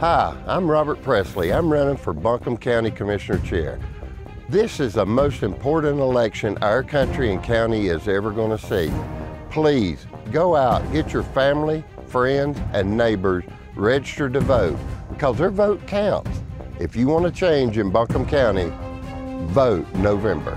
Hi, I'm Robert Presley. I'm running for Buncombe County Commissioner Chair. This is the most important election our country and county is ever going to see. Please go out, get your family, friends, and neighbors registered to vote, because their vote counts. If you want to change in Buncombe County, vote November.